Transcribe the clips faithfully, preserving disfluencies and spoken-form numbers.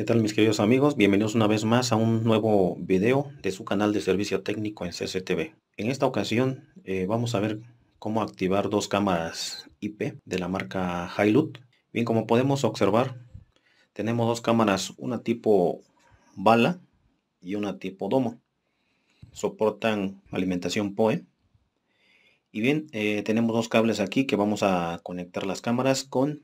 ¿Qué tal mis queridos amigos? Bienvenidos una vez más a un nuevo video de su canal de servicio técnico en C C T V. En esta ocasión eh, vamos a ver cómo activar dos cámaras I P de la marca Hilux. Bien, como podemos observar, tenemos dos cámaras, una tipo bala y una tipo domo. Soportan alimentación P O E. Y bien, eh, tenemos dos cables aquí que vamos a conectar las cámaras con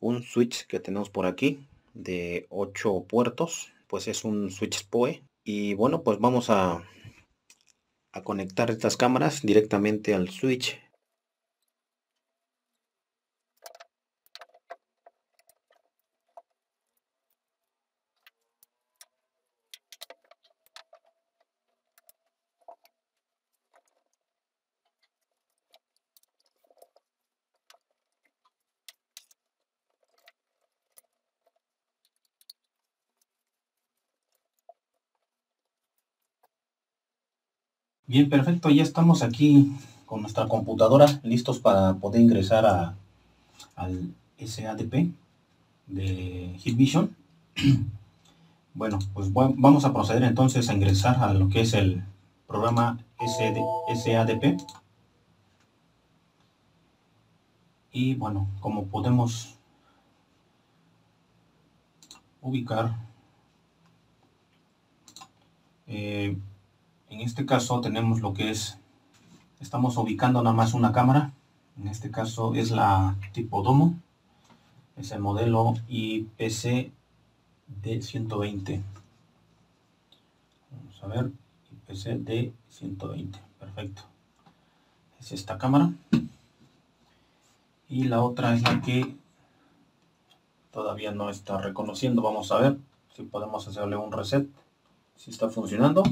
un switch que tenemos por aquí de ocho puertos, pues es un switch P O E. Y bueno, pues vamos a, a conectar estas cámaras directamente al switch. Bien, perfecto, ya estamos aquí con nuestra computadora listos para poder ingresar a, al S A D P de Hikvision. Bueno, pues vamos a proceder entonces a ingresar a lo que es el programa S A D P. Y bueno, como podemos ubicar, eh, en este caso tenemos lo que es, estamos ubicando nada más una cámara. En este caso es la tipo domo. Es el modelo I P C D ciento veinte. Vamos a ver, I P C D ciento veinte. Perfecto. Es esta cámara. Y la otra es la que todavía no está reconociendo. Vamos a ver si podemos hacerle un reset. Si está funcionando,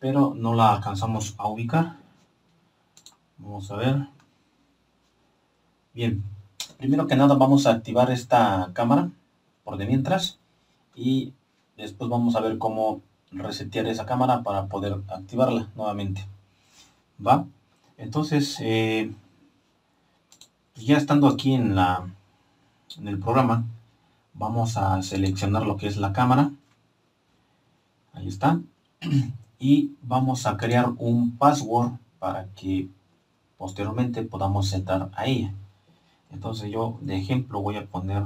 pero no la alcanzamos a ubicar. Vamos a ver. Bien, primero que nada vamos a activar esta cámara por de mientras y después vamos a ver cómo resetear esa cámara para poder activarla nuevamente. Va, entonces eh, ya estando aquí en la en el programa, vamos a seleccionar lo que es la cámara. Ahí está. Y vamos a crear un password para que posteriormente podamos entrar a ella. Entonces yo de ejemplo voy a poner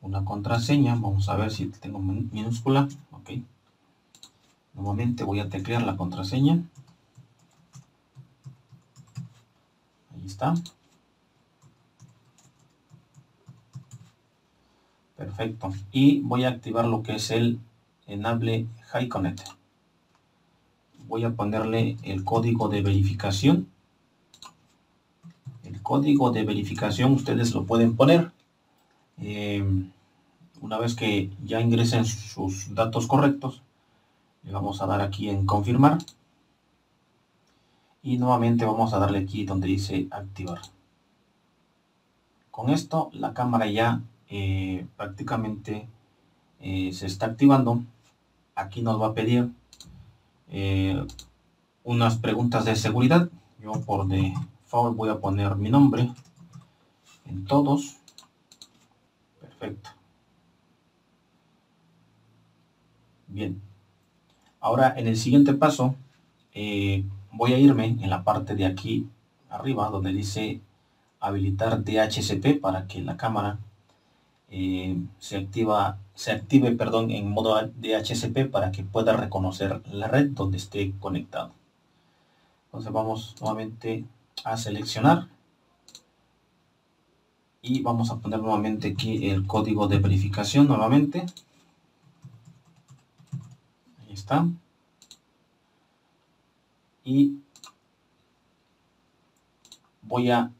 una contraseña. Vamos a ver si tengo minúscula. Ok. Nuevamente voy a teclear la contraseña. Ahí está. Perfecto. Y voy a activar lo que es el enable HiConnect. Voy a ponerle el código de verificación. El código de verificación ustedes lo pueden poner eh, una vez que ya ingresen sus datos correctos. Le vamos a dar aquí en confirmar y nuevamente vamos a darle aquí donde dice activar. Con esto la cámara ya eh, prácticamente eh, se está activando. Aquí nos va a pedir eh, unas preguntas de seguridad. Yo por default voy a poner mi nombre en todos. Perfecto. Bien. Ahora en el siguiente paso eh, voy a irme en la parte de aquí arriba donde dice habilitar D H C P para que la cámara eh, se activa se active perdón, en modo D H C P para que pueda reconocer la red donde esté conectado. Entonces vamos nuevamente a seleccionar y vamos a poner nuevamente aquí el código de verificación nuevamente. Ahí está. Y voy a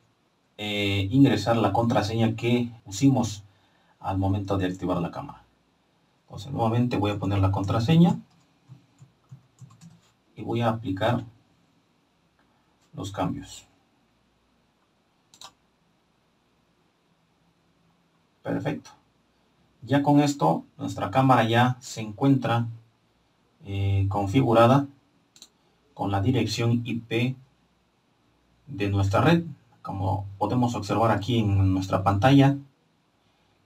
eh, ingresar la contraseña que pusimos al momento de activar la cámara. Entonces nuevamente voy a poner la contraseña y voy a aplicar los cambios. Perfecto. Ya con esto nuestra cámara ya se encuentra eh, configurada con la dirección I P de nuestra red. Como podemos observar aquí en nuestra pantalla,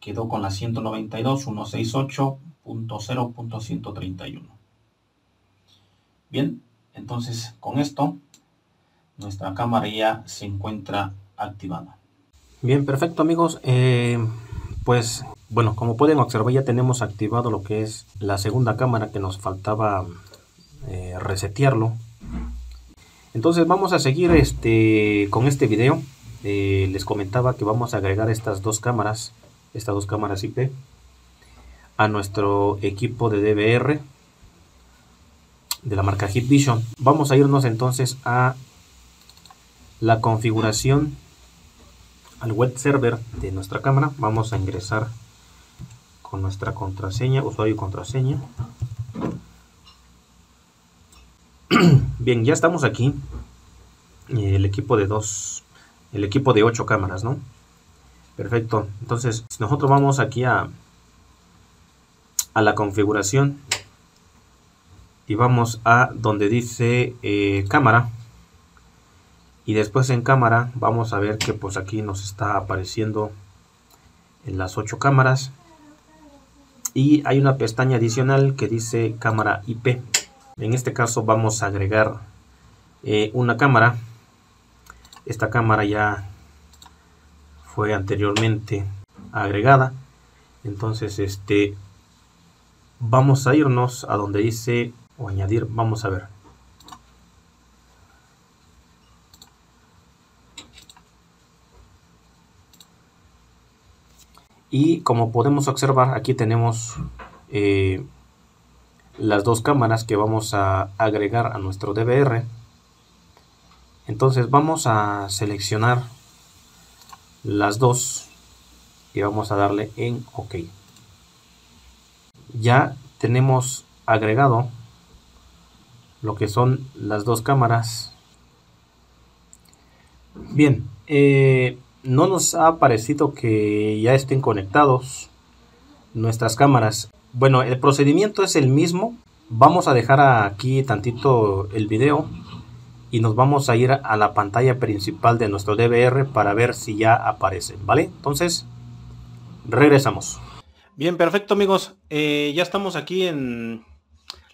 quedó con la ciento noventa y dos punto ciento sesenta y ocho punto cero punto ciento treinta y uno. Bien, entonces con esto nuestra cámara ya se encuentra activada. Bien, perfecto amigos. Eh, pues bueno, como pueden observar ya tenemos activado lo que es la segunda cámara que nos faltaba eh, resetearlo. Entonces vamos a seguir este, con este video. Eh, les comentaba que vamos a agregar estas dos cámaras, estas dos cámaras I P a nuestro equipo de D V R de la marca Hikvision. Vamos a irnos entonces a la configuración, al web server de nuestra cámara. Vamos a ingresar con nuestra contraseña, usuario y contraseña. Bien, ya estamos aquí. El equipo de dos, el equipo de ocho cámaras, ¿no? Perfecto. Entonces, nosotros vamos aquí a a la configuración y vamos a donde dice eh, cámara. Y después en cámara vamos a ver que pues aquí nos está apareciendo en las ocho cámaras. Y hay una pestaña adicional que dice cámara I P. En este caso vamos a agregar eh, una cámara. Esta cámara ya fue anteriormente agregada. Entonces este vamos a irnos a donde dice o añadir. Vamos a ver. Y como podemos observar, aquí tenemos eh, las dos cámaras que vamos a agregar a nuestro D V R. Entonces vamos a seleccionar las dos y vamos a darle en OK. Ya tenemos agregado lo que son las dos cámaras. Bien. Eh, No nos ha parecido que ya estén conectados nuestras cámaras. Bueno, el procedimiento es el mismo. Vamos a dejar aquí tantito el video y nos vamos a ir a la pantalla principal de nuestro D V R para ver si ya aparecen, ¿vale? Entonces, regresamos. Bien, perfecto amigos. Eh, ya estamos aquí en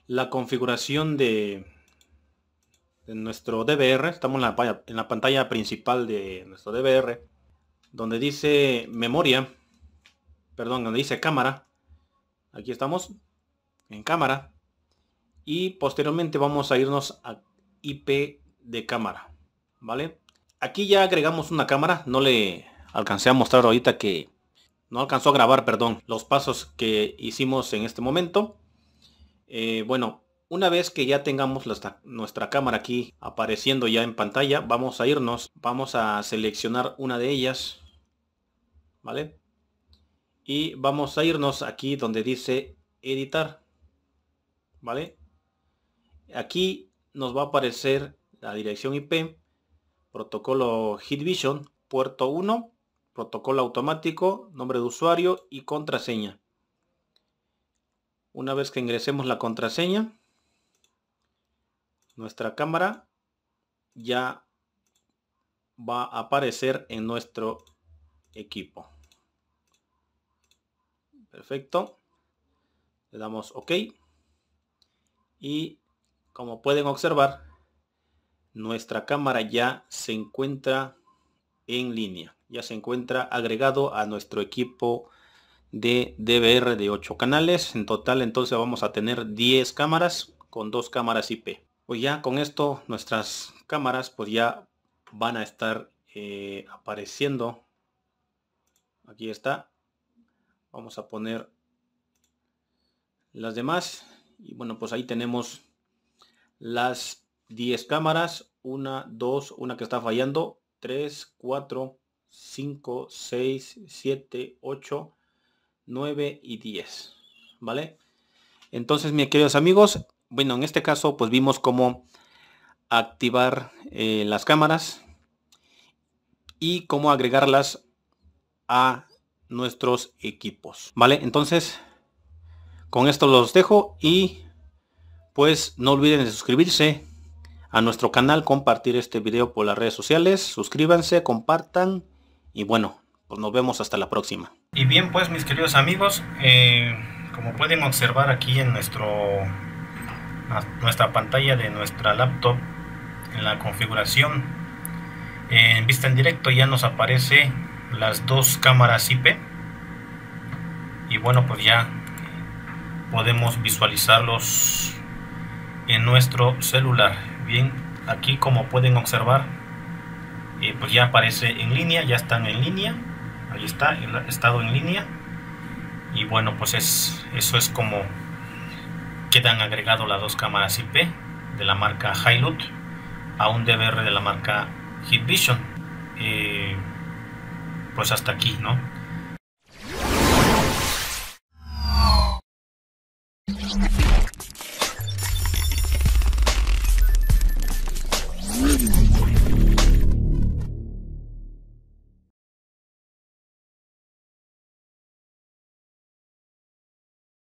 la configuración de... en nuestro D V R. Estamos en la, en la pantalla principal de nuestro D V R, donde dice memoria, perdón, donde dice cámara. Aquí estamos en cámara y posteriormente vamos a irnos a I P de cámara, ¿vale? Aquí ya agregamos una cámara. No le alcancé a mostrar ahorita que no alcanzó a grabar, perdón, los pasos que hicimos en este momento. Eh, bueno, una vez que ya tengamos la, nuestra cámara aquí apareciendo ya en pantalla, vamos a irnos, vamos a seleccionar una de ellas, ¿vale? Y vamos a irnos aquí donde dice editar, ¿vale? Aquí nos va a aparecer la dirección I P, protocolo Hikvision, puerto uno, protocolo automático, nombre de usuario y contraseña. Una vez que ingresemos la contraseña, nuestra cámara ya va a aparecer en nuestro equipo. Perfecto. Le damos OK. Y como pueden observar, nuestra cámara ya se encuentra en línea. Ya se encuentra agregado a nuestro equipo de D V R de ocho canales. En total entonces vamos a tener diez cámaras con dos cámaras I P. Pues ya con esto nuestras cámaras pues ya van a estar eh, apareciendo. Aquí está. Vamos a poner las demás. Y bueno, pues ahí tenemos las diez cámaras. Una, dos, una que está fallando. tres, cuatro, cinco, seis, siete, ocho, nueve y diez. ¿Vale? Entonces, mis queridos amigos, bueno, en este caso pues vimos cómo activar eh, las cámaras y cómo agregarlas a nuestros equipos, ¿vale? Entonces, con esto los dejo y pues no olviden de suscribirse a nuestro canal, compartir este video por las redes sociales, suscríbanse, compartan y bueno, pues nos vemos hasta la próxima. Y bien, pues mis queridos amigos, eh, como pueden observar aquí en nuestro, nuestra pantalla de nuestra laptop, en la configuración eh, en vista en directo ya nos aparece las dos cámaras I P, y bueno, pues ya podemos visualizarlos en nuestro celular. Bien, aquí como pueden observar, eh, pues ya aparece en línea, ya están en línea. Ahí está, el estado en línea. Y bueno, pues es, eso es como quedan agregados las dos cámaras I P de la marca Hilux a un D V R de la marca Hikvision. Eh, pues hasta aquí, ¿no?